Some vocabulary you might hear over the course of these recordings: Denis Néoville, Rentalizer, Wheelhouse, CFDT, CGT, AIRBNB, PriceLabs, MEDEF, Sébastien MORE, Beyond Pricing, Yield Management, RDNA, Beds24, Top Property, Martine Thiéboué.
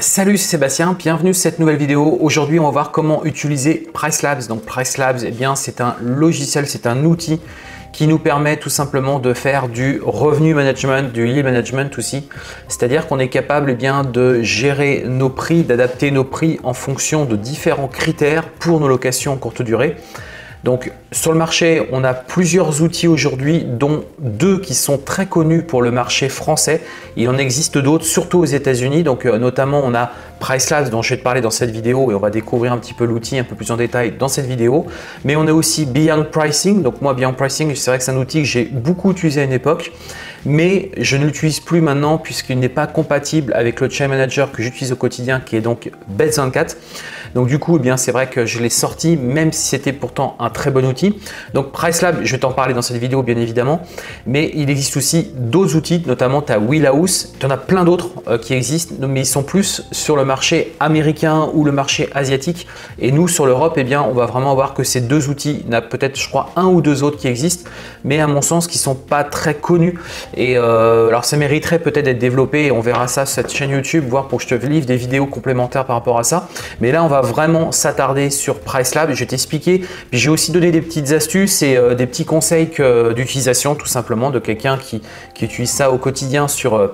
Salut, c'est Sébastien, bienvenue sur cette nouvelle vidéo. Aujourd'hui, on va voir comment utiliser PriceLabs. Donc PriceLabs, eh bien, c'est un logiciel, c'est un outil qui nous permet tout simplement de faire du revenu management, du yield management aussi. C'est-à-dire qu'on est capable, eh bien, de gérer nos prix, d'adapter nos prix en fonction de différents critères pour nos locations courte durée. Donc sur le marché, on a plusieurs outils aujourd'hui, dont deux qui sont très connus pour le marché français. Il en existe d'autres, surtout aux États-Unis. Donc notamment, on a PriceLabs dont je vais te parler dans cette vidéo et on va découvrir un petit peu l'outil un peu plus en détail dans cette vidéo. Mais on a aussi Beyond Pricing. Donc moi, Beyond Pricing, c'est vrai que c'est un outil que j'ai beaucoup utilisé à une époque, mais je ne l'utilise plus maintenant puisqu'il n'est pas compatible avec le Chain Manager que j'utilise au quotidien, qui est donc Beds24. Donc du coup, eh bien, c'est vrai que je l'ai sorti, même si c'était pourtant un très bon outil. Donc PriceLabs, je vais t'en parler dans cette vidéo bien évidemment, mais il existe aussi d'autres outils, notamment tu as Wheelhouse, tu en as plein d'autres qui existent, mais ils sont plus sur le marché américain ou le marché asiatique. Et nous, sur l'Europe, eh bien, on va vraiment voir que ces deux outils, il y en a peut-être, je crois, un ou deux autres qui existent, mais à mon sens, qui ne sont pas très connus. Et alors, ça mériterait peut-être d'être développé et on verra ça sur cette chaîne YouTube, voir pour que je te livre des vidéos complémentaires par rapport à ça. Mais là, on va vraiment s'attarder sur PriceLabs. Je vais t'expliquer. Puis j'ai aussi donné des petites astuces et des petits conseils d'utilisation, tout simplement, de quelqu'un qui utilise ça au quotidien sur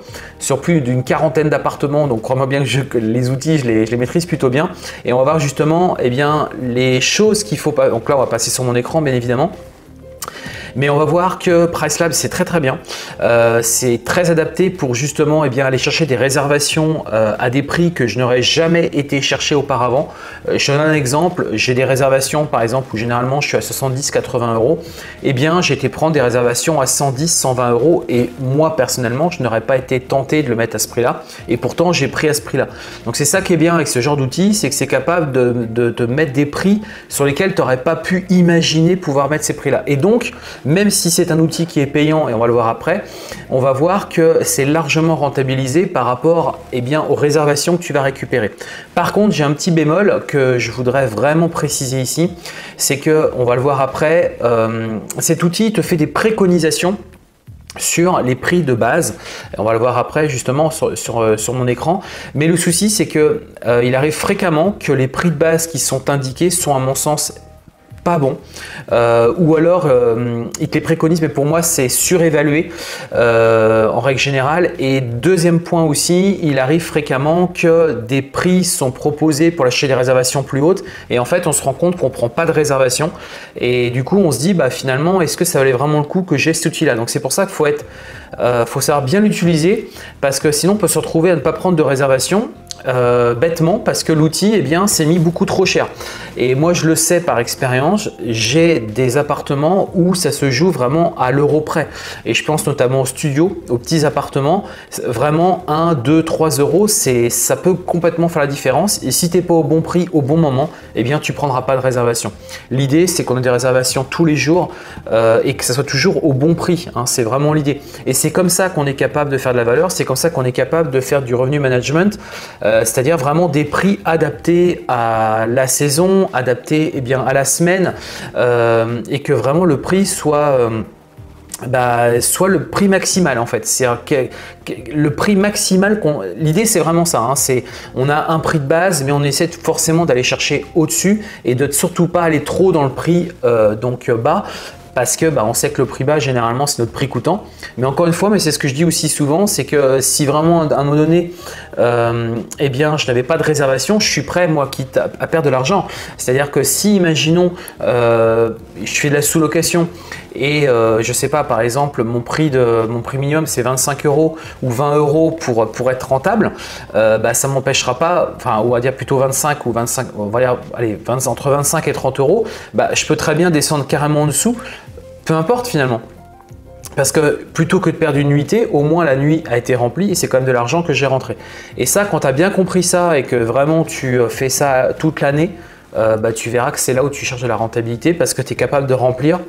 plus d'une quarantaine d'appartements. Donc, crois-moi bien que, les outils, je les maîtrise plutôt bien. Et on va voir justement, eh bien, les choses qu'il faut pas. Donc là, on va passer sur mon écran, bien évidemment. Mais on va voir que PriceLabs, c'est très bien. C'est très adapté pour justement, eh bien, aller chercher des réservations à des prix que je n'aurais jamais été chercher auparavant. Je donne un exemple, j'ai des réservations par exemple où généralement je suis à 70-80 €. Eh bien, j'ai été prendre des réservations à 110-120 € et moi personnellement, je n'aurais pas été tenté de le mettre à ce prix-là et pourtant j'ai pris à ce prix-là. Donc c'est ça qui est bien avec ce genre d'outil, c'est que c'est capable de mettre des prix sur lesquels tu n'aurais pas pu imaginer pouvoir mettre ces prix-là. Et donc, même si c'est un outil qui est payant, et on va le voir après, on va voir que c'est largement rentabilisé par rapport, eh bien, aux réservations que tu vas récupérer. Par contre, j'ai un petit bémol que je voudrais vraiment préciser ici, c'est que, on va le voir après, cet outil te fait des préconisations sur les prix de base. On va le voir après justement sur mon écran. Mais le souci, c'est que il arrive fréquemment que les prix de base qui sont indiqués sont à mon sens pas bon, ou alors il te les préconise, mais pour moi c'est surévalué en règle générale. Et deuxième point aussi, il arrive fréquemment que des prix sont proposés pour acheter des réservations plus hautes et en fait on se rend compte qu'on ne prend pas de réservation et du coup on se dit, bah finalement, est-ce que ça valait vraiment le coup que j'ai cet outil là? Donc c'est pour ça qu'il faut être faut savoir bien l'utiliser, parce que sinon on peut se retrouver à ne pas prendre de réservation bêtement parce que l'outil, eh bien, s'est mis beaucoup trop cher. Et moi je le sais par expérience, j'ai des appartements où ça se joue vraiment à l'euro près, et je pense notamment aux studios, aux petits appartements, vraiment 1, 2, 3 €, ça peut complètement faire la différence. Et si tu n'es pas au bon prix au bon moment, eh bien, tu ne prendras pas de réservation. L'idée, c'est qu'on ait des réservations tous les jours et que ça soit toujours au bon prix, hein, c'est vraiment l'idée. Et c'est comme ça qu'on est capable de faire de la valeur, c'est comme ça qu'on est capable de faire du revenu management, c'est-à-dire vraiment des prix adaptés à la saison, adaptés, eh bien, à la semaine, et que vraiment le prix soit le prix maximal en fait. C'est le prix maximal qu'on… L'idée, c'est vraiment ça, hein. On a un prix de base, mais on essaie forcément d'aller chercher au-dessus et de surtout pas aller trop dans le prix donc bas. Parce que, bah, on sait que le prix bas, généralement, c'est notre prix coûtant. Mais encore une fois, mais c'est ce que je dis aussi souvent, c'est que si vraiment à un moment donné, eh bien, je n'avais pas de réservation, je suis prêt, moi, quitte à perdre de l'argent. C'est-à-dire que si, imaginons, je fais de la sous-location et je sais pas, par exemple, mon prix minimum, c'est 25 € ou 20 € pour être rentable, bah, ça m'empêchera pas, enfin, on va dire plutôt 25 ou 25, on va dire, allez, entre 25 et 30 €, bah, je peux très bien descendre carrément en dessous. Peu importe finalement, parce que plutôt que de perdre une nuitée, au moins la nuit a été remplie et c'est quand même de l'argent que j'ai rentré. Et ça, quand tu as bien compris ça et que vraiment tu fais ça toute l'année, bah, tu verras que c'est là où tu cherches de la rentabilité, parce que tu es capable de remplir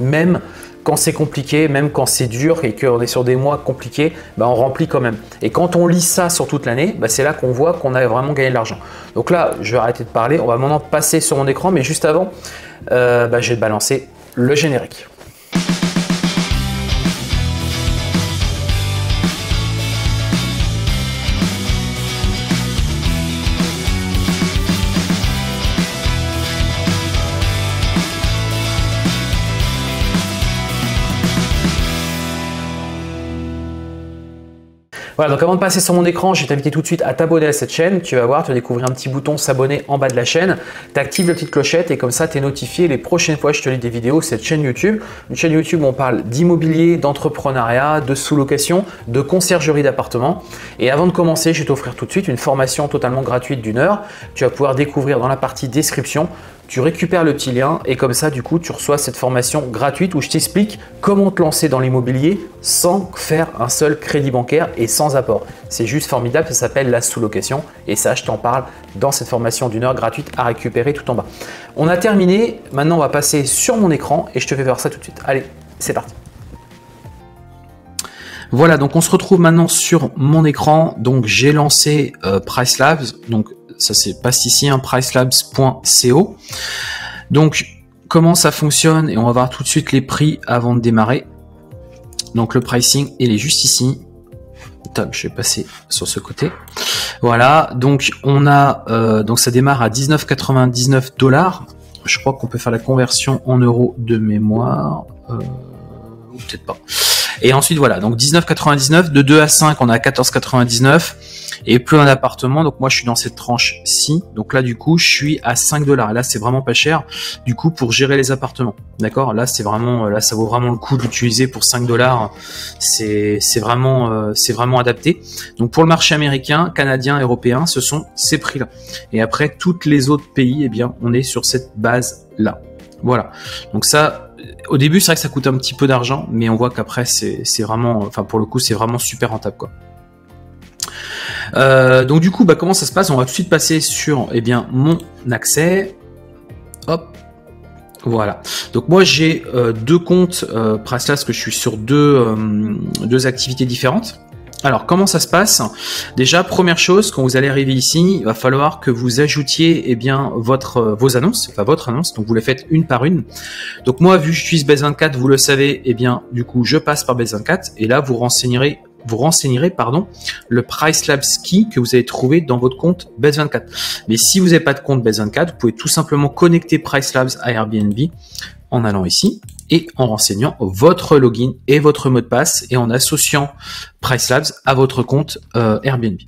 même quand c'est compliqué, même quand c'est dur et qu'on est sur des mois compliqués, bah on remplit quand même. Et quand on lit ça sur toute l'année, bah c'est là qu'on voit qu'on a vraiment gagné de l'argent. Donc là, je vais arrêter de parler, on va maintenant passer sur mon écran, mais juste avant, bah je vais te balancer le générique. Voilà, donc avant de passer sur mon écran, je vais t'inviter tout de suite à t'abonner à cette chaîne. Tu vas voir, tu vas découvrir un petit bouton s'abonner en bas de la chaîne. Tu actives la petite clochette et comme ça, tu es notifié les prochaines fois que je te lis des vidéos sur cette chaîne YouTube. Une chaîne YouTube où on parle d'immobilier, d'entrepreneuriat, de sous-location, de conciergerie d'appartements. Et avant de commencer, je vais t'offrir tout de suite une formation totalement gratuite d'1 heure. Tu vas pouvoir découvrir dans la partie description. Tu récupères le petit lien et comme ça, du coup, tu reçois cette formation gratuite où je t'explique comment te lancer dans l'immobilier sans faire un seul crédit bancaire et sans apport. C'est juste formidable, ça s'appelle la sous-location et ça, je t'en parle dans cette formation d'1 heure gratuite à récupérer tout en bas. On a terminé, maintenant on va passer sur mon écran et je te fais voir ça tout de suite. Allez, c'est parti. Voilà, donc on se retrouve maintenant sur mon écran. Donc j'ai lancé PriceLabs, donc ça se passe ici, hein, pricelabs.co. Donc comment ça fonctionne et on va voir tout de suite les prix avant de démarrer. Donc le pricing, il est juste ici. Top, je vais passer sur ce côté. Voilà, donc on a donc ça démarre à 19,99 $. Je crois qu'on peut faire la conversion en euros de mémoire, ou peut-être pas. Et ensuite voilà, donc 19,99, de 2 à 5, on a 14,99 et plus un appartement. Donc moi je suis dans cette tranche-ci. Donc là du coup, je suis à 5 $. Là, c'est vraiment pas cher du coup pour gérer les appartements. D'accord? Là, c'est vraiment là ça vaut vraiment le coup de l'utiliser pour 5 $. C'est vraiment adapté. Donc pour le marché américain, canadien, européen, ce sont ces prix-là. Et après toutes les autres pays, eh bien, on est sur cette base-là. Voilà. Donc ça, au début, c'est vrai que ça coûte un petit peu d'argent, mais on voit qu'après, c'est vraiment, enfin pour le coup, c'est vraiment super rentable, quoi. Donc du coup, bah, comment ça se passe? On va tout de suite passer sur, eh bien, mon accès. Hop. Voilà. Donc moi, j'ai deux comptes PriceLabs, que je suis sur deux activités différentes. Alors, comment ça se passe? Déjà, première chose, quand vous allez arriver ici, il va falloir que vous ajoutiez, eh bien, vos annonces, enfin votre annonce. Donc, vous les faites une par une. Donc, moi, vu que j'utilise Beds24, vous le savez, eh bien, du coup, je passe par Beds24. Et là, vous renseignerez, le PriceLabs Key que vous allez trouver dans votre compte Beds24. Mais si vous n'avez pas de compte Beds24, vous pouvez tout simplement connecter PriceLabs à Airbnb en allant ici et en renseignant votre login et votre mot de passe et en associant PriceLabs à votre compte Airbnb.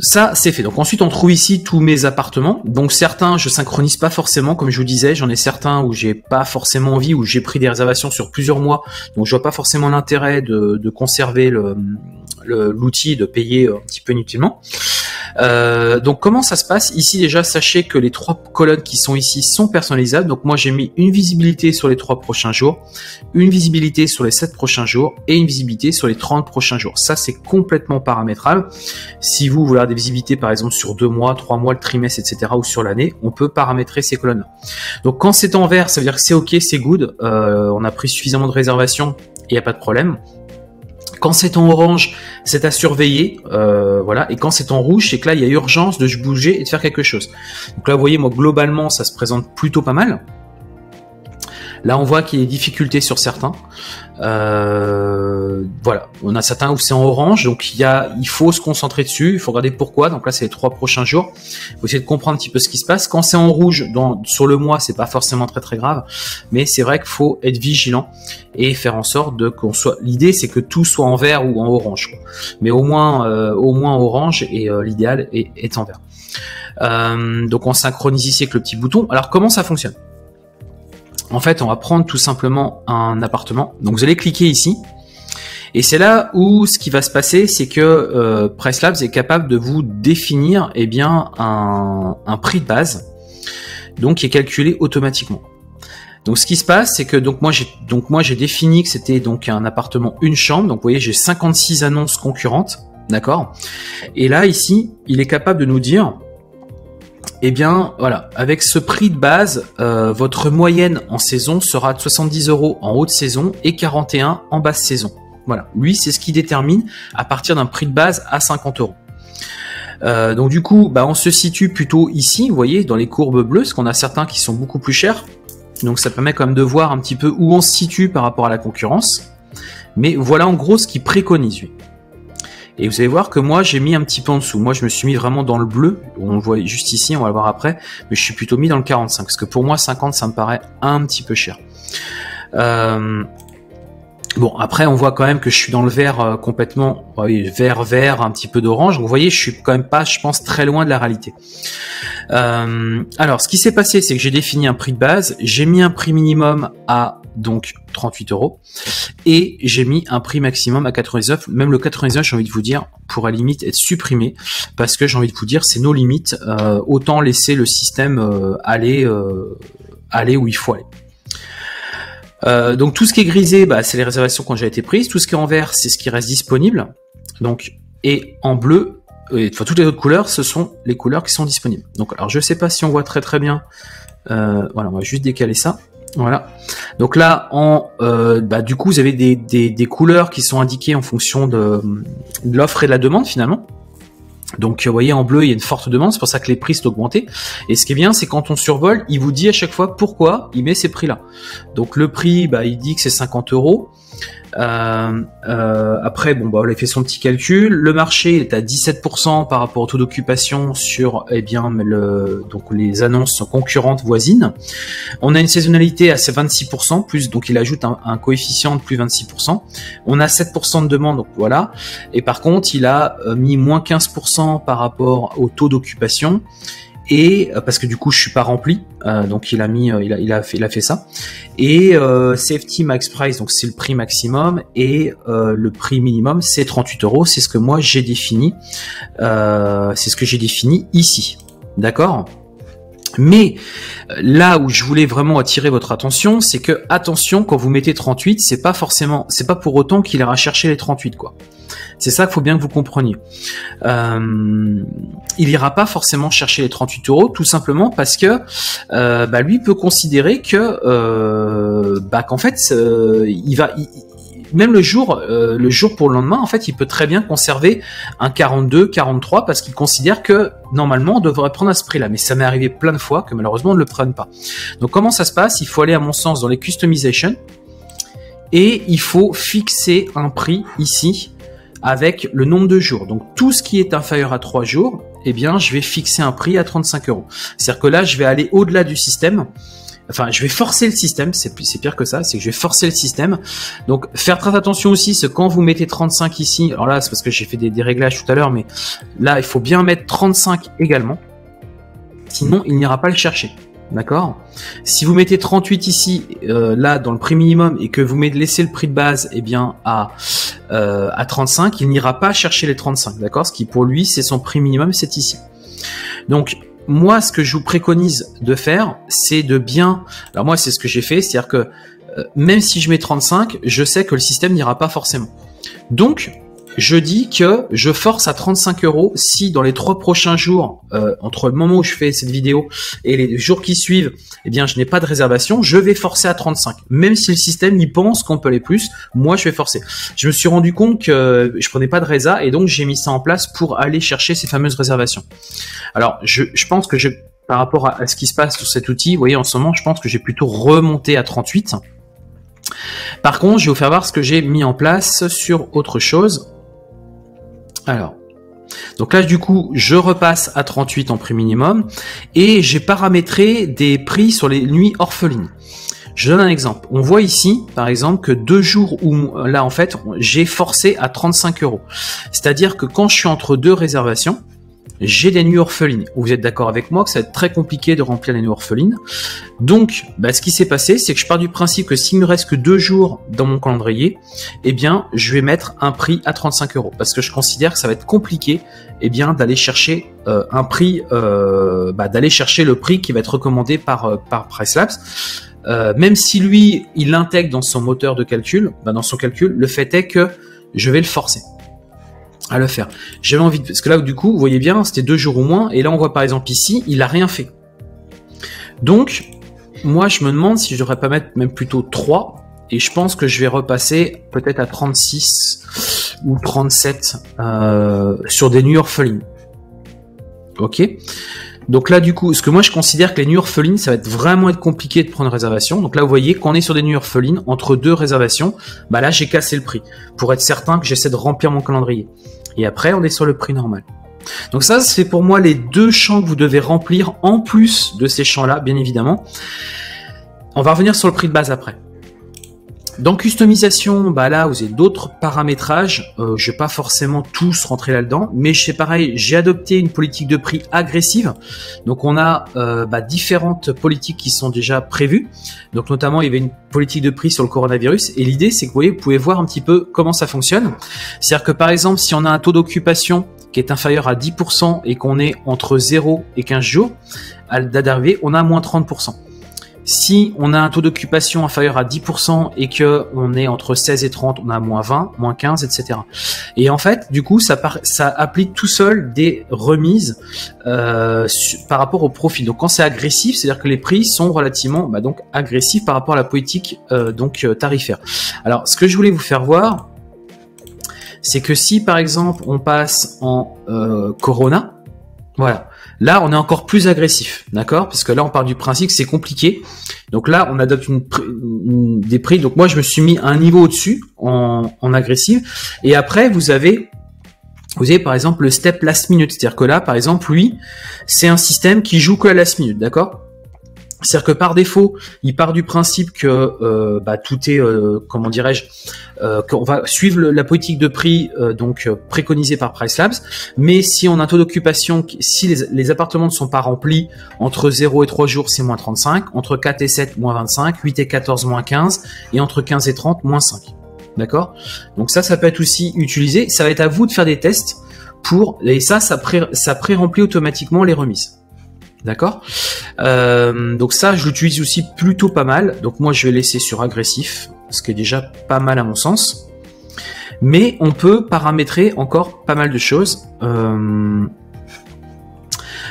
Ça, c'est fait. Donc ensuite, on trouve ici tous mes appartements. Donc certains, je synchronise pas forcément. Comme je vous disais, j'en ai certains où j'ai pas forcément envie, où j'ai pris des réservations sur plusieurs mois. Donc je vois pas forcément l'intérêt de conserver l'outil, de payer un petit peu inutilement. Donc comment ça se passe ici? Déjà, sachez que les 3 colonnes qui sont ici sont personnalisables. Donc moi, j'ai mis une visibilité sur les 3 prochains jours, une visibilité sur les 7 prochains jours et une visibilité sur les 30 prochains jours. Ça, c'est complètement paramétrable. Si vous voulez avoir des visibilités, par exemple, sur 2 mois, 3 mois, le trimestre, etc. ou sur l'année, on peut paramétrer ces colonnes. Donc quand c'est en vert, ça veut dire que c'est OK, c'est good. On a pris suffisamment de réservations et il n'y a pas de problème. Quand c'est en orange, c'est à surveiller, voilà. Et quand c'est en rouge, c'est que là, il y a urgence de se bouger et de faire quelque chose. Donc là, vous voyez, moi, globalement, ça se présente plutôt pas mal. Là, on voit qu'il y a des difficultés sur certains. Voilà, on a certains où c'est en orange, donc il faut se concentrer dessus, il faut regarder pourquoi. Donc là, c'est les 3 prochains jours. Il faut essayer de comprendre un petit peu ce qui se passe. Quand c'est en rouge, sur le mois, c'est pas forcément très grave, mais c'est vrai qu'il faut être vigilant et faire en sorte de qu'on soit. L'idée, c'est que tout soit en vert ou en orange, quoi. Mais au moins orange et l'idéal est en vert. Donc on synchronise ici avec le petit bouton. Alors comment ça fonctionne? En fait, on va prendre tout simplement un appartement. Donc, vous allez cliquer ici. Et c'est là où ce qui va se passer, c'est que PriceLabs est capable de vous définir, eh bien, un prix de base. Donc, qui est calculé automatiquement. Donc, ce qui se passe, c'est que moi j'ai défini que c'était donc un appartement, une chambre. Donc, vous voyez, j'ai 56 annonces concurrentes. D'accord? Et là, ici, il est capable de nous dire... Eh bien, voilà, avec ce prix de base, votre moyenne en saison sera de 70 € en haute saison et 41 € en basse saison. Voilà, lui, c'est ce qui détermine à partir d'un prix de base à 50 €. Donc du coup, bah, on se situe plutôt ici, vous voyez, dans les courbes bleues, parce qu'on a certains qui sont beaucoup plus chers. Donc ça permet quand même de voir un petit peu où on se situe par rapport à la concurrence. Mais voilà en gros ce qu'il préconise, lui. Et vous allez voir que moi, j'ai mis un petit peu en dessous. Moi, je me suis mis vraiment dans le bleu. On le voit juste ici, on va le voir après. Mais je suis plutôt mis dans le 45. Parce que pour moi, 50, ça me paraît un petit peu cher. Bon, après, on voit quand même que je suis dans le vert complètement, vert, un petit peu d'orange. Donc, vous voyez, je suis quand même pas, je pense, très loin de la réalité. Alors, ce qui s'est passé, c'est que j'ai défini un prix de base. J'ai mis un prix minimum à, donc, 38 €. Et j'ai mis un prix maximum à 99. Même le 99, j'ai envie de vous dire, pourrait limite être supprimé. Parce que j'ai envie de vous dire, c'est nos limites. Autant laisser le système aller où il faut aller. Donc tout ce qui est grisé, bah, c'est les réservations qui ont déjà été prises. Tout ce qui est en vert, c'est ce qui reste disponible. Donc, et en bleu, enfin toutes les autres couleurs, ce sont les couleurs qui sont disponibles. Donc, alors je sais pas si on voit très très bien. Voilà, on va juste décaler ça. Voilà. Donc là, du coup, vous avez des couleurs qui sont indiquées en fonction de l'offre et de la demande finalement. Donc vous voyez en bleu il y a une forte demande, c'est pour ça que les prix sont augmentés. Et ce qui est bien, c'est quand on survole, il vous dit à chaque fois pourquoi il met ces prix là. Donc le prix, bah, il dit que c'est 50 €. Après bon bah on a fait son petit calcul. Le marché est à 17% par rapport au taux d'occupation sur donc les annonces concurrentes voisines. On a une saisonnalité à 26% plus, donc il ajoute un coefficient de plus 26%. On a 7% de demande, donc voilà. Et par contre il a mis moins 15% par rapport au taux d'occupation. Et parce que du coup je suis pas rempli, donc il a mis, il a fait ça. Et safety max price, donc c'est le prix maximum, et le prix minimum c'est 38 €. C'est ce que moi j'ai défini, ici, d'accord. Mais là où je voulais vraiment attirer votre attention, c'est que attention quand vous mettez 38, c'est pas forcément, c'est pas pour autant qu'il ira chercher les 38 quoi. C'est ça qu'il faut bien que vous compreniez. Il ira pas forcément chercher les 38 €, tout simplement parce que lui peut considérer que qu'en fait même le jour pour le lendemain, en fait, il peut très bien conserver un 42, 43 parce qu'il considère que normalement on devrait prendre à ce prix-là. Mais ça m'est arrivé plein de fois que malheureusement on ne le prenne pas. Donc comment ça se passe? Il faut aller à mon sens dans les customizations et il faut fixer un prix ici avec le nombre de jours. Donc tout ce qui est inférieur à 3 jours, eh bien je vais fixer un prix à 35 €. C'est-à-dire que là je vais aller au-delà du système. Enfin, je vais forcer le système, c'est pire que ça, c'est que je vais forcer le système. Donc, faire très attention aussi, c'est quand vous mettez 35 ici, alors là, c'est parce que j'ai fait des réglages tout à l'heure, mais là, il faut bien mettre 35 également. Sinon, il n'ira pas le chercher. D'accord? Si vous mettez 38 ici, là, dans le prix minimum, et que vous laissez le prix de base, eh bien, à 35, il n'ira pas chercher les 35. D'accord? Ce qui, pour lui, c'est son prix minimum, c'est ici. Donc, moi, ce que je vous préconise de faire, c'est de bien... Alors moi, c'est ce que j'ai fait, c'est-à-dire que même si je mets 35, je sais que le système n'ira pas forcément. Donc, je dis que je force à 35 € si dans les 3 prochains jours, entre le moment où je fais cette vidéo et les jours qui suivent, eh bien, je n'ai pas de réservation, je vais forcer à 35. Même si le système y pense qu'on peut aller plus, moi, je vais forcer. Je me suis rendu compte que je prenais pas de résa et donc j'ai mis ça en place pour aller chercher ces fameuses réservations. Alors, je pense que par rapport à ce qui se passe sur cet outil, vous voyez, en ce moment, je pense que j'ai plutôt remonté à 38. Par contre, je vais vous faire voir ce que j'ai mis en place sur autre chose. Alors, donc là, du coup, je repasse à 38 en prix minimum et j'ai paramétré des prix sur les nuits orphelines. Je donne un exemple. On voit ici, par exemple, que 2 jours où, là, en fait, j'ai forcé à 35 €. C'est-à-dire que quand je suis entre 2 réservations, j'ai des nuits orphelines. Vous êtes d'accord avec moi que ça va être très compliqué de remplir les nuits orphelines. Donc, bah, ce qui s'est passé, c'est que je pars du principe que s'il me reste que 2 jours dans mon calendrier, eh bien, je vais mettre un prix à 35 € parce que je considère que ça va être compliqué, eh bien, d'aller chercher un prix, d'aller chercher le prix qui va être recommandé par PriceLabs. Même si lui, il l'intègre dans son moteur de calcul, le fait est que je vais le forcer à le faire. J'avais envie de... Parce que là, du coup, vous voyez bien, c'était 2 jours ou moins. Et là, on voit par exemple ici, il n'a rien fait. Donc, moi, je me demande si je devrais pas mettre même plutôt 3. Et je pense que je vais repasser peut-être à 36 ou 37 sur des nuits orphelines. Ok. Donc là, du coup, ce que moi, je considère que les nuits orphelines, ça va être vraiment compliqué de prendre réservation. Donc là, vous voyez, quand on est sur des nuits orphelines, entre 2 réservations, bah là, j'ai cassé le prix pour être certain que j'essaie de remplir mon calendrier. Et après, on est sur le prix normal. Donc ça, c'est pour moi les 2 champs que vous devez remplir en plus de ces champs-là, bien évidemment. On va revenir sur le prix de base après. Dans customisation, bah là, vous avez d'autres paramétrages. Je vais pas forcément tous rentrer là-dedans, mais c'est pareil, j'ai adopté une politique de prix agressive. Donc, on a différentes politiques qui sont déjà prévues. Donc, notamment, il y avait une politique de prix sur le coronavirus. Et l'idée, c'est que vous voyez, vous pouvez voir un petit peu comment ça fonctionne. C'est-à-dire que, par exemple, si on a un taux d'occupation qui est inférieur à 10% et qu'on est entre 0 et 15 jours, à la date d'arrivée, on a moins 30%. Si on a un taux d'occupation inférieur à 10% et que on est entre 16 et 30, on a moins 20, moins 15, etc. Et en fait, du coup, ça applique tout seul des remises par rapport au profit. Donc, quand c'est agressif, c'est-à-dire que les prix sont relativement donc agressifs par rapport à la politique tarifaire. Alors, ce que je voulais vous faire voir, c'est que si, par exemple, on passe en Corona, voilà. Là, on est encore plus agressif, d'accord? Parce que là, on part du principe que c'est compliqué. Donc là, on adopte des prix. Donc moi, je me suis mis un niveau au-dessus en agressif. Et après, vous avez par exemple le step last minute. C'est-à-dire que là, par exemple, lui, c'est un système qui joue que à last minute, d'accord? C'est-à-dire que par défaut, il part du principe que tout est, comment dirais-je, qu'on va suivre la politique de prix préconisée par PriceLabs. Mais si on a un taux d'occupation, si les appartements ne sont pas remplis, entre 0 et 3 jours, c'est moins 35, entre 4 et 7, moins 25, 8 et 14, moins 15, et entre 15 et 30, moins 5. D'accord? Donc ça peut être aussi utilisé. Ça va être à vous de faire des tests et ça pré-remplit automatiquement les remises. D'accord, donc ça je l'utilise aussi plutôt pas mal. Donc moi je vais laisser sur agressif, ce qui est déjà pas mal à mon sens, mais on peut paramétrer encore pas mal de choses.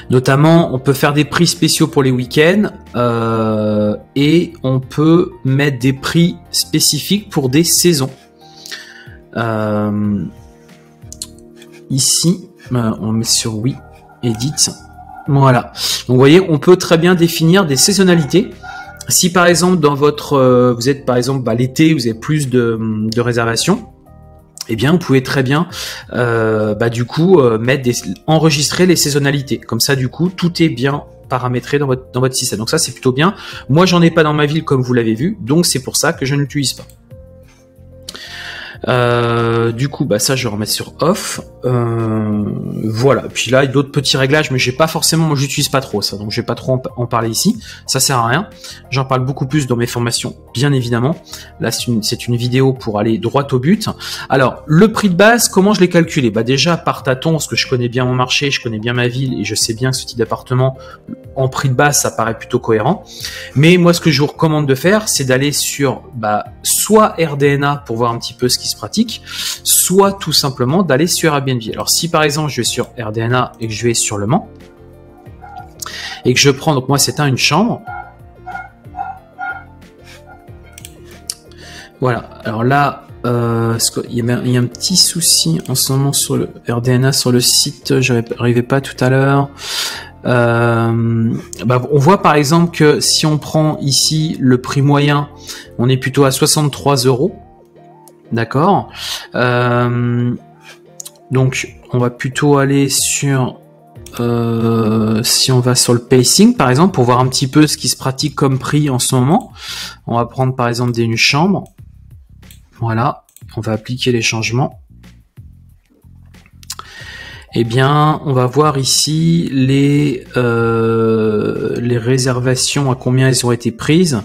Notamment, on peut faire des prix spéciaux pour les week-ends et on peut mettre des prix spécifiques pour des saisons. Ici on met sur oui, edit. Voilà. Donc, vous voyez, on peut très bien définir des saisonnalités. Si, par exemple, dans votre, vous êtes, par exemple, l'été, vous avez plus de réservations, eh bien, vous pouvez très bien, enregistrer les saisonnalités. Comme ça, du coup, tout est bien paramétré dans votre système. Donc, ça, c'est plutôt bien. Moi, j'en ai pas dans ma ville, comme vous l'avez vu. Donc, c'est pour ça que je ne l'utilise pas. Du coup, ça je vais remettre sur off. Voilà. Puis là, il y a d'autres petits réglages, mais j'ai pas forcément, moi j'utilise pas trop ça, donc je vais pas trop en parler ici. Ça sert à rien. J'en parle beaucoup plus dans mes formations, bien évidemment. Là, c'est une vidéo pour aller droit au but. Alors, le prix de base, comment je l'ai calculé? Déjà par tâtons, parce que je connais bien mon marché, je connais bien ma ville et je sais bien que ce type d'appartement en prix de base, ça paraît plutôt cohérent. Mais moi, ce que je vous recommande de faire, c'est d'aller sur soit RDNA pour voir un petit peu ce qui se pratique, soit tout simplement d'aller sur Airbnb. Alors si par exemple je vais sur RDNA et que je vais sur Le Mans et que je prends, donc moi c'est une chambre, voilà. Alors là il y a un petit souci en ce moment sur le RDNA, sur le site, j'arrivais pas tout à l'heure. On voit par exemple que si on prend ici le prix moyen, on est plutôt à 63 €. D'accord, donc on va plutôt aller sur, si on va sur le pacing par exemple pour voir un petit peu ce qui se pratique comme prix en ce moment, on va prendre par exemple une chambre, voilà, on va appliquer les changements. Eh bien, on va voir ici les réservations, à combien elles ont été prises.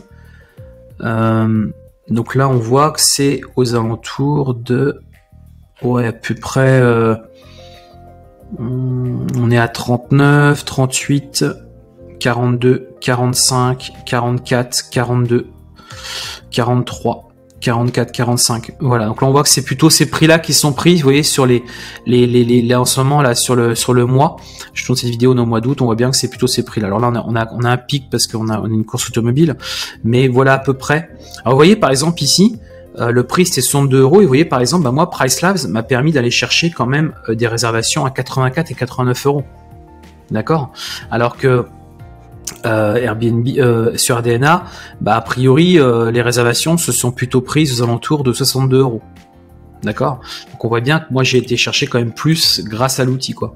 Donc là, on voit que c'est aux alentours de, à peu près, on est à 39, 38, 42, 45, 44, 42, 43, 44, 45. Voilà. Donc là, on voit que c'est plutôt ces prix-là qui sont pris. Vous voyez, sur les en ce moment, là, sur le mois. Je tourne cette vidéo dans le mois d'août. On voit bien que c'est plutôt ces prix-là. Alors là, on a un pic parce qu'on a une course automobile. Mais voilà, à peu près. Alors, vous voyez, par exemple, ici, le prix, c'était 62 €. Et vous voyez, par exemple, moi, PriceLabs m'a permis d'aller chercher quand même des réservations à 84 et 89 €. D'accord? Alors que, Airbnb, sur RDNA, a priori les réservations se sont plutôt prises aux alentours de 62 €. D'accord? Donc on voit bien que moi j'ai été chercher quand même plus grâce à l'outil, quoi.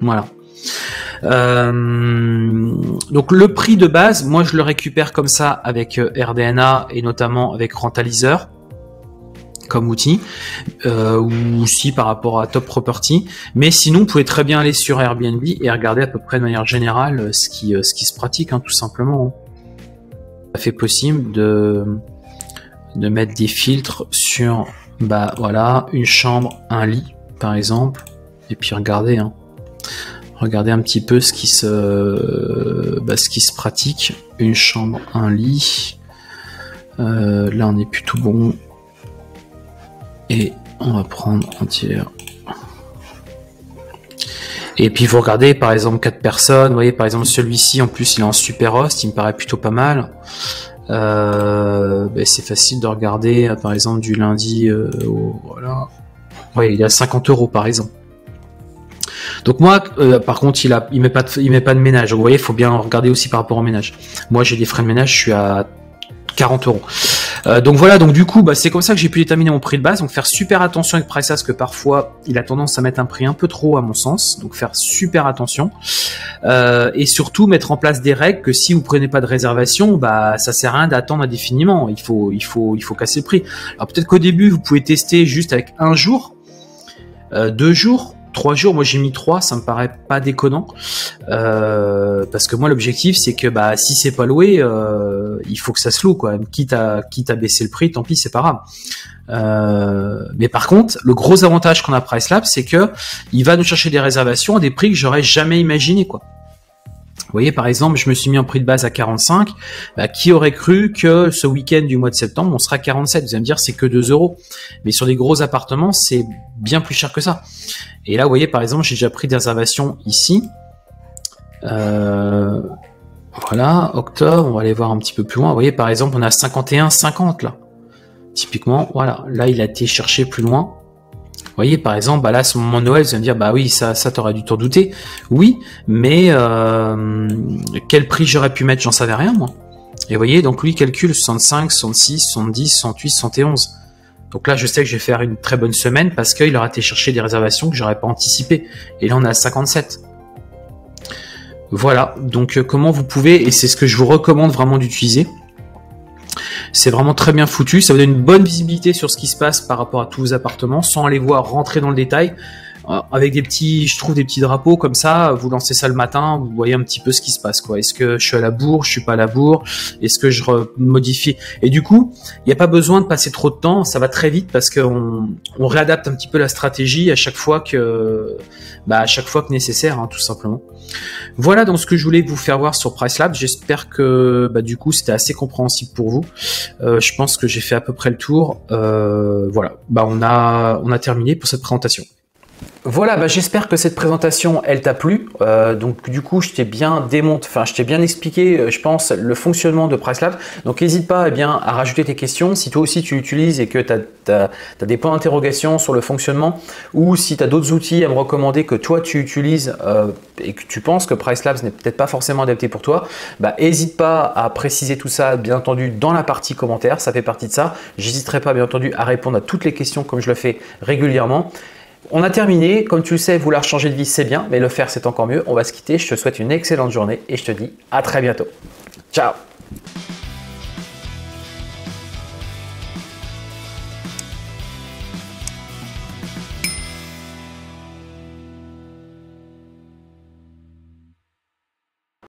Voilà. Donc le prix de base, moi je le récupère comme ça avec RDNA et notamment avec Rentalizer. comme outil, ou si par rapport à Top Property. Mais sinon, vous pouvez très bien aller sur Airbnb et regarder à peu près de manière générale ce qui se pratique, hein, tout simplement. Ça fait possible de mettre des filtres sur, bah voilà, une chambre, un lit, par exemple, et puis regarder, hein. Regardez un petit peu ce qui se pratique. Une chambre, un lit. Là, on est plutôt bon. Et on va prendre entière. Et puis, vous regardez, par exemple, 4 personnes. Vous voyez, par exemple, celui-ci, en plus, il est en super host. Il me paraît plutôt pas mal. Ben, c'est facile de regarder, par exemple, du lundi au... Voilà. Oui, il est à 50 € par exemple. Donc moi, par contre, il met pas de ménage. Donc, vous voyez, il faut bien regarder aussi par rapport au ménage. Moi, j'ai des frais de ménage, je suis à 40 €. Donc voilà, donc du coup, bah, c'est comme ça que j'ai pu déterminer mon prix de base. Donc faire super attention avec PriceLabs, que parfois, il a tendance à mettre un prix un peu trop à mon sens. Donc faire super attention. Et surtout, mettre en place des règles que si vous prenez pas de réservation, bah, ça sert à rien d'attendre indéfiniment. Il faut casser le prix. Alors peut-être qu'au début, vous pouvez tester juste avec un jour. 2 jours, 3 jours, moi j'ai mis 3, ça me paraît pas déconnant, parce que moi l'objectif c'est que bah si c'est pas loué, il faut que ça se loue quoi, quitte à baisser le prix, tant pis, c'est pas grave. Mais par contre, le gros avantage qu'on a à PriceLabs, c'est que il va nous chercher des réservations à des prix que j'aurais jamais imaginé quoi. Vous voyez, par exemple, je me suis mis en prix de base à 45. Bah, qui aurait cru que ce week-end du mois de septembre, on sera à 47? Vous allez me dire, c'est que 2 €. Mais sur des gros appartements, c'est bien plus cher que ça. Et là, vous voyez, par exemple, j'ai déjà pris des réservations ici. Voilà, octobre, on va aller voir un petit peu plus loin. Vous voyez, par exemple, on a 51,50 là. Typiquement, voilà, là, il a été cherché plus loin. Vous voyez, par exemple, bah là, à ce moment de Noël, vous allez me dire, bah oui, ça t'aurais dû t'en douter. Oui, mais quel prix j'aurais pu mettre, j'en savais rien, moi. Et vous voyez, donc lui calcule 65, 66, 70, 68, 71. Donc là, je sais que je vais faire une très bonne semaine parce qu'il aura été chercher des réservations que j'aurais pas anticipées. Et là, on est à 57. Voilà, donc comment vous pouvez, et c'est ce que je vous recommande vraiment d'utiliser. C'est vraiment très bien foutu, ça vous donne une bonne visibilité sur ce qui se passe par rapport à tous vos appartements sans aller voir rentrer dans le détail. Avec des petits, je trouve des petits drapeaux comme ça, vous lancez ça le matin, vous voyez un petit peu ce qui se passe quoi. Est-ce que je suis à la bourre, je suis pas à la bourre, est-ce que je modifie? Et du coup, il n'y a pas besoin de passer trop de temps, ça va très vite parce qu'on réadapte un petit peu la stratégie à chaque fois que nécessaire hein, tout simplement. Voilà donc ce que je voulais vous faire voir sur PriceLabs. J'espère que bah, du coup c'était assez compréhensible pour vous. Je pense que j'ai fait à peu près le tour. Voilà, bah on a terminé pour cette présentation. Voilà, bah j'espère que cette présentation, elle t'a plu. Donc du coup, je t'ai bien expliqué, je pense, le fonctionnement de PriceLabs. Donc n'hésite pas eh bien, à rajouter tes questions. Si toi aussi tu l'utilises et que tu as des points d'interrogation sur le fonctionnement, ou si tu as d'autres outils à me recommander que toi tu utilises et que tu penses que PriceLabs n'est peut-être pas forcément adapté pour toi, bah n'hésite pas à préciser tout ça, bien entendu, dans la partie commentaire. Ça fait partie de ça. J'hésiterai pas, bien entendu, à répondre à toutes les questions comme je le fais régulièrement. On a terminé, comme tu le sais, vouloir changer de vie c'est bien, mais le faire c'est encore mieux. On va se quitter, je te souhaite une excellente journée et je te dis à très bientôt. Ciao!